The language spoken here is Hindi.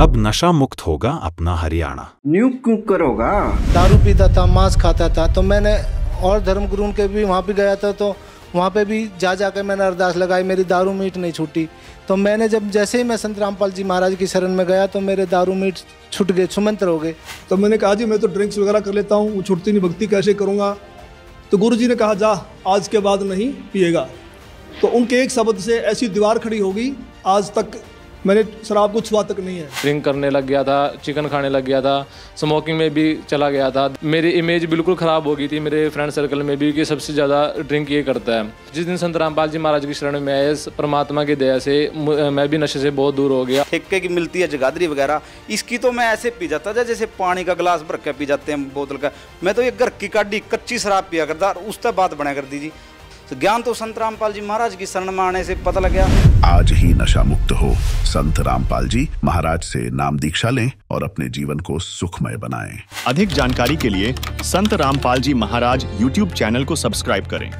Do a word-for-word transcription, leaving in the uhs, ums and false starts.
अब नशा मुक्त होगा अपना हरियाणा। न्यू क्यों करोगा? दारू पीता था, मांस खाता था, तो मैंने और धर्मगुरुओं के भी वहाँ पे गया था, तो वहाँ पे भी जा जा कर मैंने अरदास लगाई, मेरी दारू मीठ नहीं छूटी। तो मैंने जब जैसे ही मैं संत रामपाल जी महाराज की शरण में गया तो मेरे दारू मीठ छूट गए, सुमंत्र हो गए। तो मैंने कहा जी मैं तो ड्रिंक्स वगैरह कर लेता हूँ, वो छूटती नहीं, भक्ति कैसे करूँगा? तो गुरु जी ने कहा जा आज के बाद नहीं पिएगा। तो उनके एक शब्द से ऐसी दीवार खड़ी होगी, आज तक मैंने शराब को छुआ तक नहीं है। ड्रिंक करने लग गया था, चिकन खाने लग गया था, स्मोकिंग में भी चला गया था। मेरी इमेज बिल्कुल ख़राब हो गई थी मेरे फ्रेंड सर्कल में भी कि सबसे ज़्यादा ड्रिंक ये करता है। जिस दिन संत रामपाल जी महाराज की शरण में आए, परमात्मा की दया से मैं भी नशे से बहुत दूर हो गया। ठेके की मिलती है जगाधरी वगैरह, इसकी तो मैं ऐसे पी जाता था जैसे पानी का गिलास भर के पी जाते हैं बोतल का। मैं तो ये घर की काढ़ी कच्ची शराब पिया करता, उस तक बात बना करती जी। ज्ञान तो संत रामपाल जी महाराज की शरण में आने से पता लग गया। आज ही नशा मुक्त हो, संत रामपाल जी महाराज से नाम दीक्षा लें और अपने जीवन को सुखमय बनाएं। अधिक जानकारी के लिए संत रामपाल जी महाराज यूट्यूब चैनल को सब्सक्राइब करें।